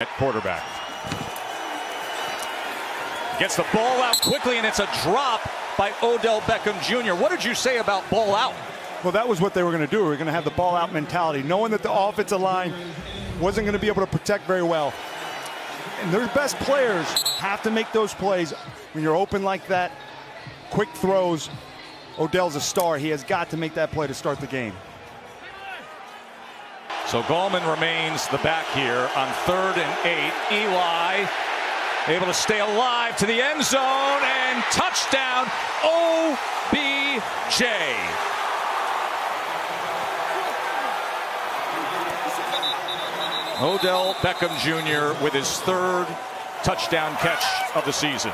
At quarterback. Gets the ball out quickly, and it's a drop by Odell Beckham Jr. What did you say about ball out? Well, that was what they were going to do. We're going to have the ball out mentality, knowing that the offensive line wasn't going to be able to protect very well. And their best players have to make those plays when you're open like that. Quick throws. Odell's a star. He has got to make that play to start the game. So Gallman remains the back here on 3rd and 8. Eli able to stay alive to the end zone and touchdown OBJ. Odell Beckham Jr. with his 3rd touchdown catch of the season.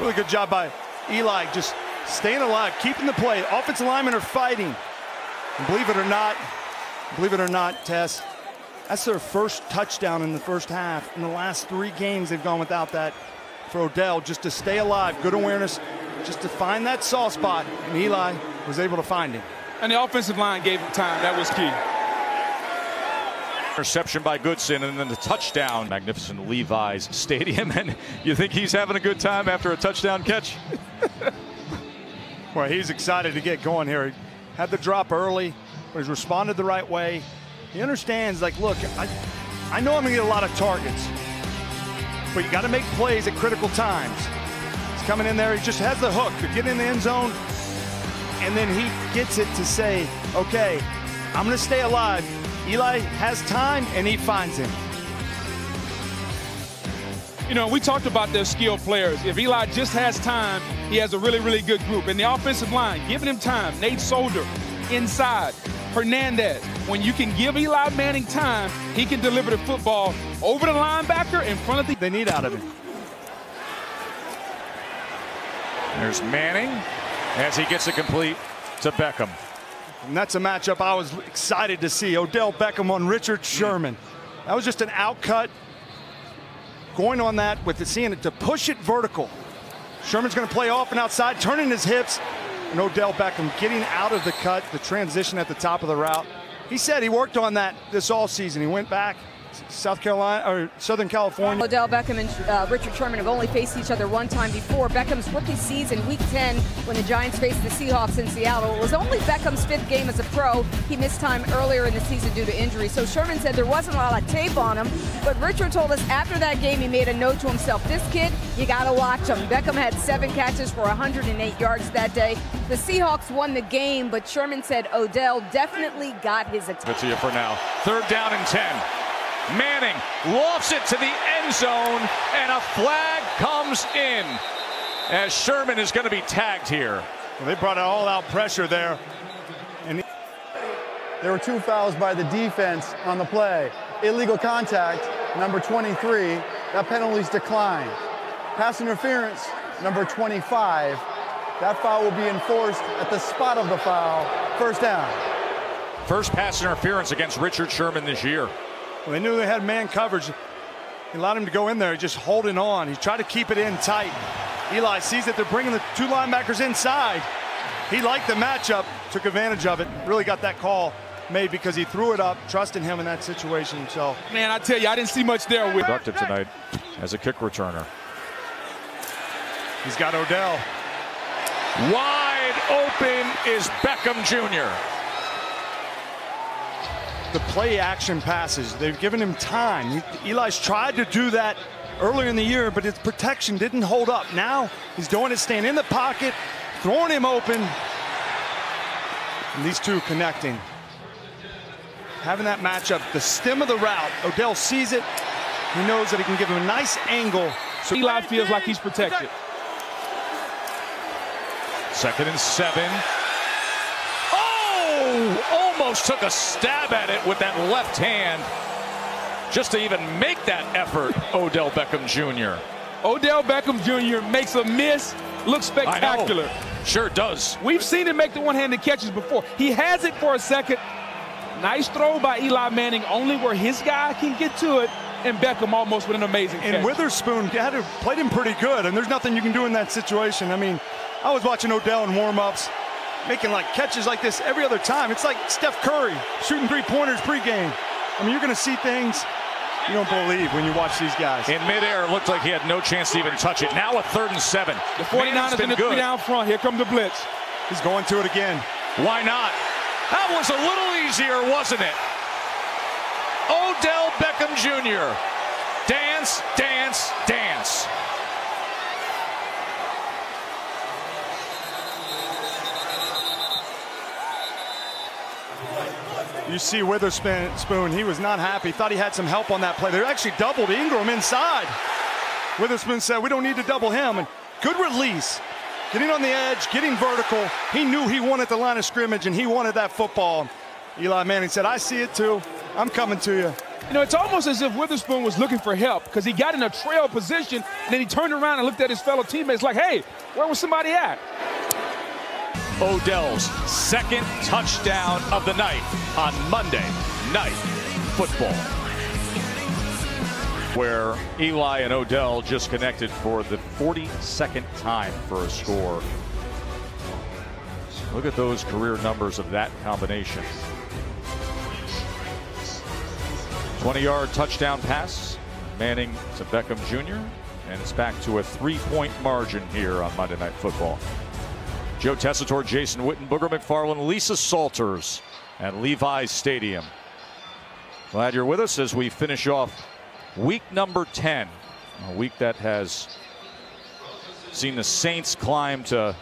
Really good job by Eli, just staying alive, keeping the play. Offensive linemen are fighting. And believe it or not, Tess, that's their first touchdown in the first half. In the last 3 games, they've gone without that for Odell, just to stay alive, good awareness, just to find that soft spot, and Eli was able to find him. And the offensive line gave him time. That was key. Interception by Goodson, and then the touchdown. Magnificent Levi's Stadium, and you think he's having a good time after a touchdown catch? Well, he's excited to get going here. Had the drop early, but he's responded the right way. He understands, like, look, I know I'm going to get a lot of targets, but you got to make plays at critical times. He's coming in there. He just has the hook to get in the end zone, and then he gets it to say, okay, I'm going to stay alive. Eli has time, and he finds him. You know, we talked about their skilled players. If Eli just has time, he has a really, really good group. And the offensive line, giving him time. Nate Solder inside. Hernandez. When you can give Eli Manning time, he can deliver the football over the linebacker in front of the... They need out of him. There's Manning as he gets a complete to Beckham. And that's a matchup I was excited to see. Odell Beckham on Richard Sherman. That was just an out cut. Going on that with it, seeing it to push it vertical. Sherman's going to play off and outside, turning his hips. And Odell Beckham getting out of the cut, the transition at the top of the route. He said he worked on that this all season. He went back to Southern California. Odell Beckham and Richard Sherman have only faced each other one time before. Beckham's rookie season, Week 10, when the Giants faced the Seahawks in Seattle. It was only Beckham's 5th game as a pro. He missed time earlier in the season due to injury. So Sherman said there wasn't a lot of tape on him. But Richard told us after that game he made a note to himself, this kid, you got to watch him. Beckham had 7 catches for 108 yards that day. The Seahawks won the game, but Sherman said Odell definitely got his attention. That's it for now. 3rd down and 10. Manning lofts it to the end zone, and a flag comes in as Sherman is going to be tagged here. Well, they brought an all-out pressure there. And there were 2 fouls by the defense on the play. Illegal contact, number 23. That penalty's declined. Pass interference, number 25. That foul will be enforced at the spot of the foul. 1st down. First pass interference against Richard Sherman this year. Well, they knew they had man coverage. He allowed him to go in there, just holding on. He tried to keep it in tight. Eli sees that they're bringing the 2 linebackers inside. He liked the matchup, took advantage of it, really got that call made because he threw it up, trusting him in that situation himself. So. Man, I tell you, I didn't see much there. Productive tonight as a kick returner. He's got Odell. Wide open is Beckham Jr. The play action passes, they've given him time. Eli's tried to do that earlier in the year, but his protection didn't hold up. Now he's doing it, staying in the pocket, throwing him open, and these 2 connecting, having that matchup. The stem of the route, Odell sees it, he knows that he can give him a nice angle, so Eli feels like he's protected. 2nd and 7. Almost took a stab at it with that left hand just to even make that effort. Odell Beckham Jr. Odell Beckham Jr. makes a miss look spectacular. Sure does. We've seen him make the one-handed catches before. He has it for a second. Nice throw by Eli Manning, only where his guy can get to it, and Beckham almost with an amazing catch. And Witherspoon played him pretty good, and there's nothing you can do in that situation. I mean, I was watching Odell in warm-ups, making like catches like this every other time. It's like Steph Curry shooting 3-pointers pregame. I mean, you're going to see things you don't believe when you watch these guys. In midair, it looked like he had no chance to even touch it. Now a 3rd and 7. The 49ers in the 3 down front. Here comes the blitz. He's going to it again. Why not? That was a little easier, wasn't it? Odell Beckham Jr. Dance, dance, dance. You see Witherspoon, he was not happy. Thought he had some help on that play. They actually doubled Ingram inside. Witherspoon said, we don't need to double him. And good release. Getting on the edge, getting vertical. He knew he wanted the line of scrimmage, and he wanted that football. Eli Manning said, I see it too. I'm coming to you. You know, it's almost as if Witherspoon was looking for help because he got in a trail position, and then he turned around and looked at his fellow teammates like, hey, where was somebody at? Odell's 2nd touchdown of the night on Monday Night Football, where Eli and Odell just connected for the 42nd time for a score. Look at those career numbers of that combination. 20-yard touchdown pass, Manning to Beckham Jr., and it's back to a 3-point margin here on Monday Night Football. Joe Tessitore, Jason Witten, Booger McFarlane, Lisa Salters at Levi's Stadium. Glad you're with us as we finish off week number 10. A week that has seen the Saints climb to,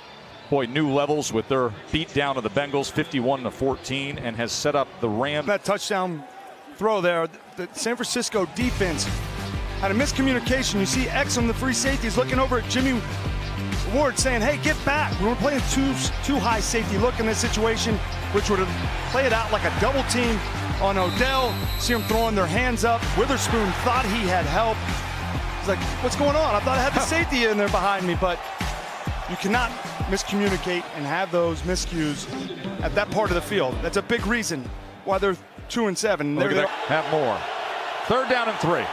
boy, new levels with their beat down of the Bengals, 51-14, and has set up the Rams. That touchdown throw there, the San Francisco defense had a miscommunication. You see Exum, the free safety, is looking over at Jimmy Ward saying, hey, get back. We were playing too high safety look in this situation, which would have played out like a double team on Odell. See him throwing their hands up. Witherspoon thought he had help. He's like, what's going on? I thought I had the safety in there behind me, but you cannot miscommunicate and have those miscues at that part of the field. That's a big reason why they're 2-7. They're going to have more. 3rd down and 3.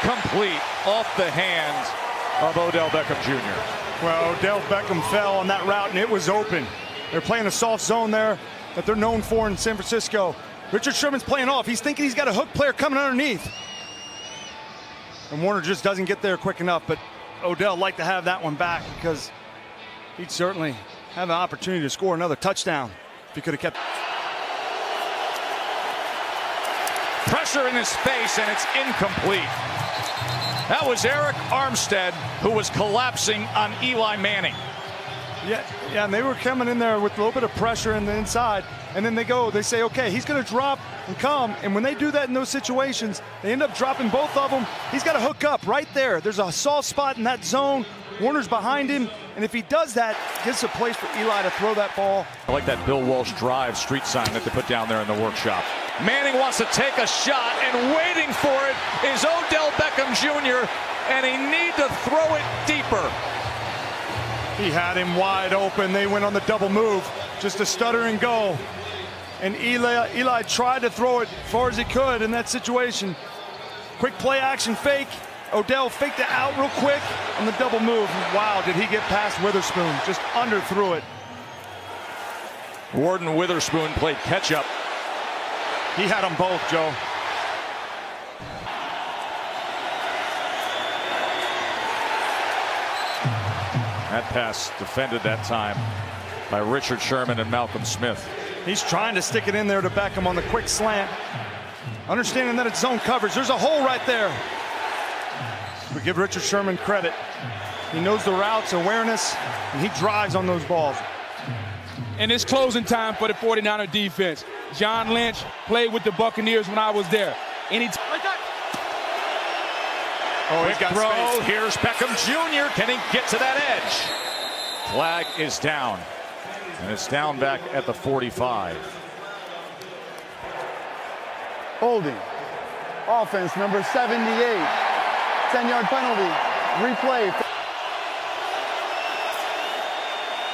Complete off the hands of Odell Beckham Jr. Well, Odell Beckham fell on that route, and it was open. They're playing a soft zone there that they're known for in San Francisco. Richard Sherman's playing off. He's thinking he's got a hook player coming underneath. And Warner just doesn't get there quick enough, but Odell liked to have that one back because he'd certainly have an opportunity to score another touchdown if he could have kept. Pressure in his face, and it's incomplete. That was Eric Armstead, who was collapsing on Eli Manning. Yeah, and they were coming in there with a little bit of pressure in the inside, and then they say, okay, he's going to drop and come, and when they do that in those situations, they end up dropping both of them. He's got to hook up right there. There's a soft spot in that zone. Warner's behind him, and if he does that, gives a place for Eli to throw that ball. I like that Bill Walsh drive street sign that they put down there in the workshop. Manning wants to take a shot, and waiting for it is Odell Beckham Jr., and he needs to throw it deeper. He had him wide open. They went on the double move, just a stutter and go. And Eli tried to throw it as far as he could in that situation. Quick play action fake. Odell faked it out real quick on the double move. Wow, did he get past Witherspoon. Just underthrew it. Ward and Witherspoon played catch-up. He had them both, Joe. That pass defended that time by Richard Sherman and Malcolm Smith. He's trying to stick it in there to Beckham on the quick slant. Understanding that it's zone coverage. There's a hole right there. We give Richard Sherman credit. He knows the routes, awareness, and he drives on those balls. And it's closing time for the 49er defense. John Lynch played with the Buccaneers when I was there. And he's like that. Oh, he's got space. Here's Beckham Jr. Can he get to that edge? Flag is down. And it's down back at the 45. Holding. Offense number 78. 10-yard penalty. Replay.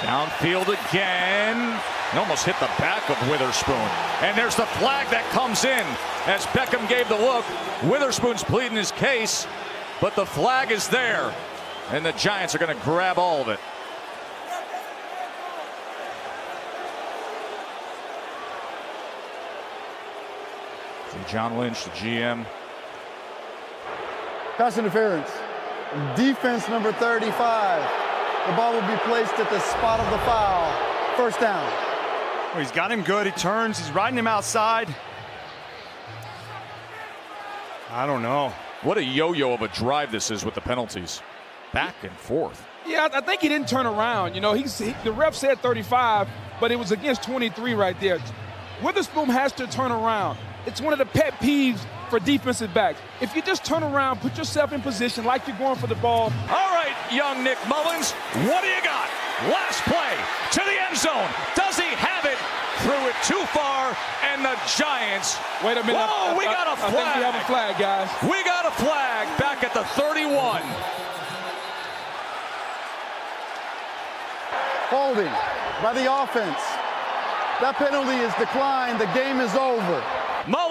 Downfield again. It almost hit the back of Witherspoon. And there's the flag that comes in as Beckham gave the look. Witherspoon's pleading his case, but the flag is there. And the Giants are going to grab all of it. From John Lynch, the GM. Pass interference. Defense number 35. The ball will be placed at the spot of the foul. First down. Well, he's got him good. He turns. He's riding him outside. I don't know. What a yo-yo of a drive this is with the penalties. Back and forth. Yeah, I think he didn't turn around. You know, the ref said 35, but it was against 23 right there. Witherspoon has to turn around. It's one of the pet peeves for defensive backs. If you just turn around, put yourself in position like you're going for the ball. All right, young Nick Mullins, what do you got? Last play to the end zone. Does he have it? Threw it too far, and the Giants. Wait a minute. Whoa, we got a flag. I think we have a flag, guys. We got a flag back at the 31. Holding by the offense. That penalty is declined. The game is over. Mullins.